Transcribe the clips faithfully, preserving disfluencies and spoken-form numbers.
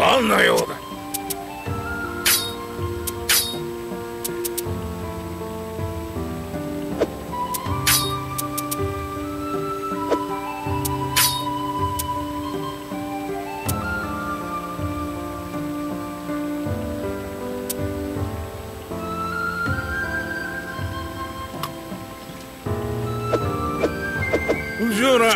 バンのようだ。じゃあな。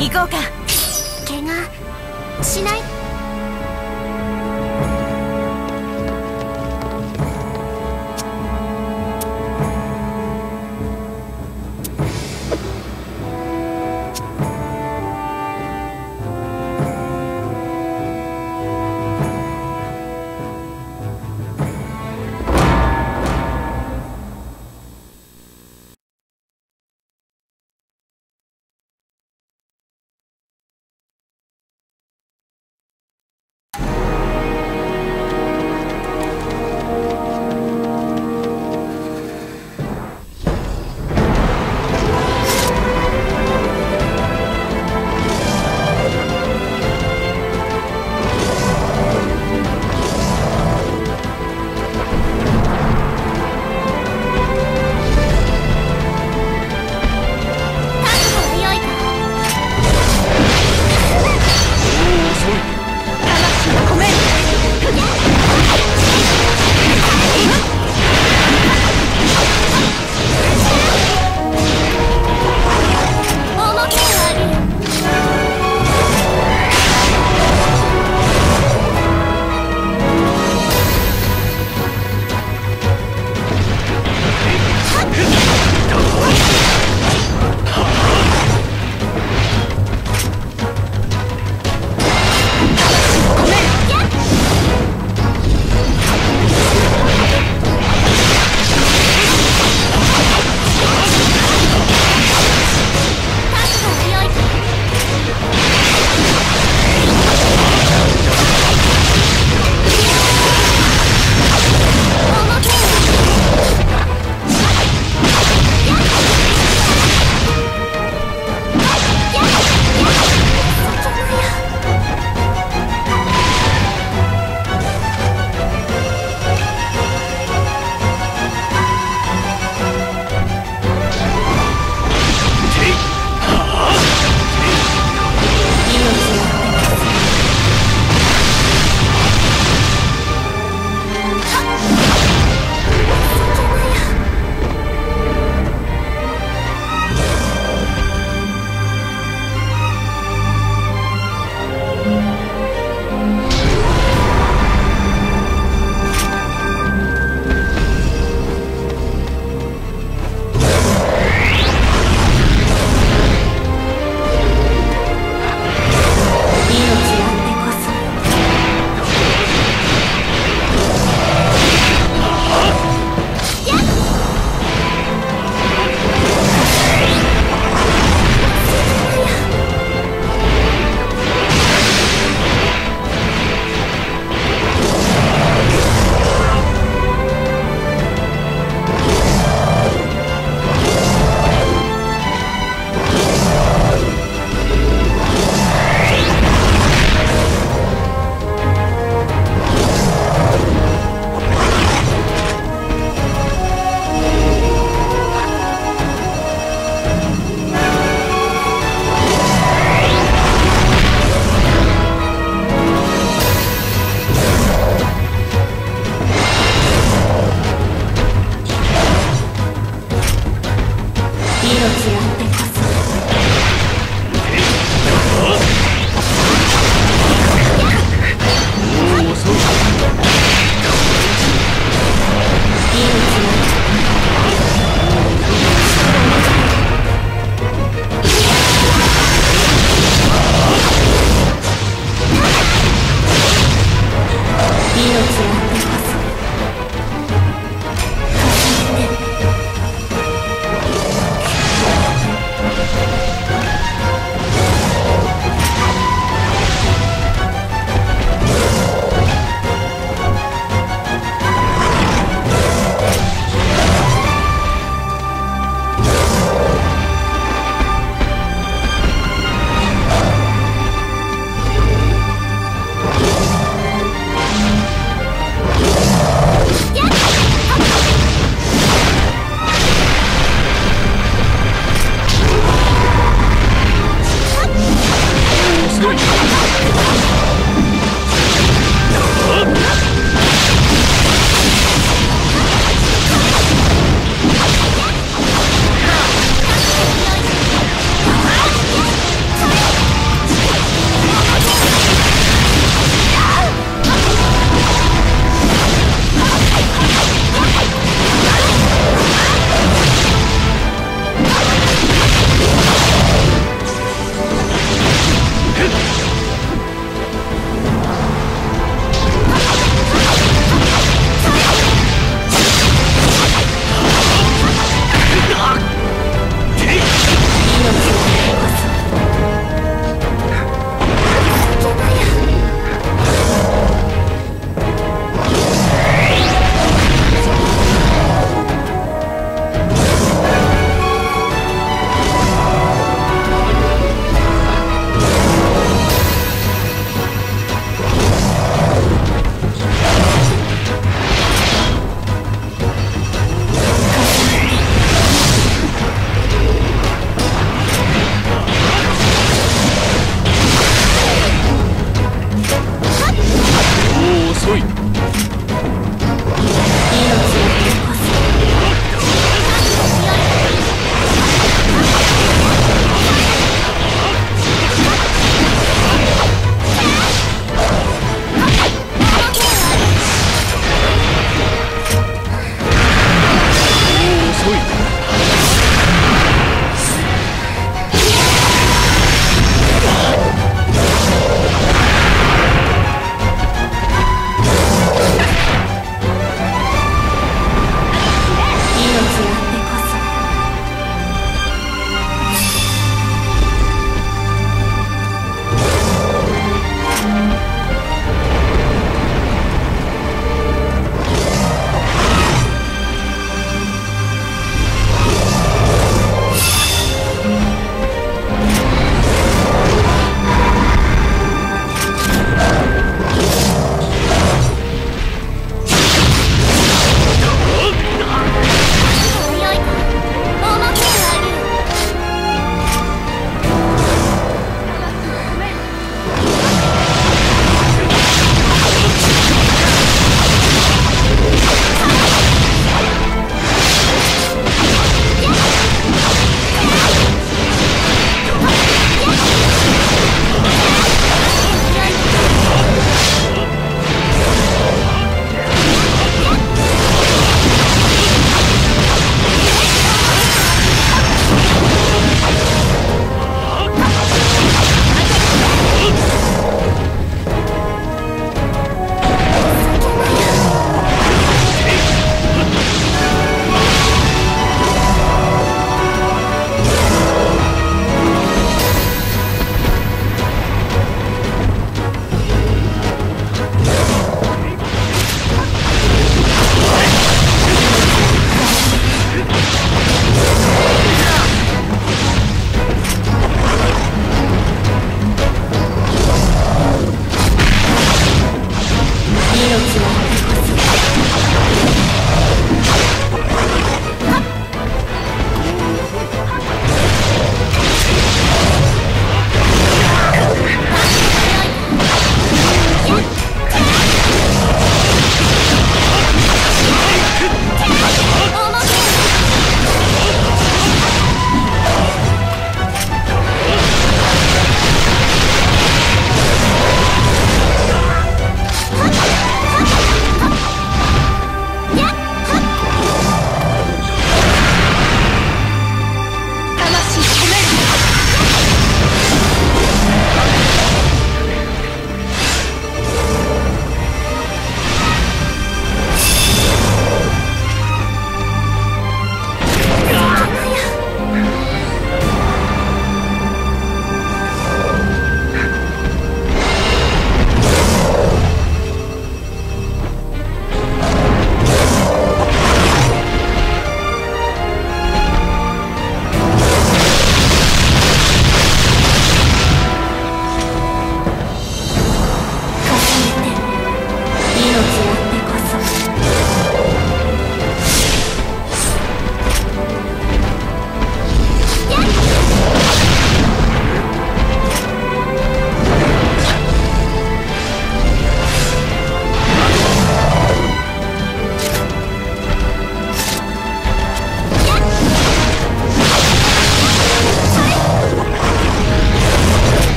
行こうか。怪我しない？広がっています。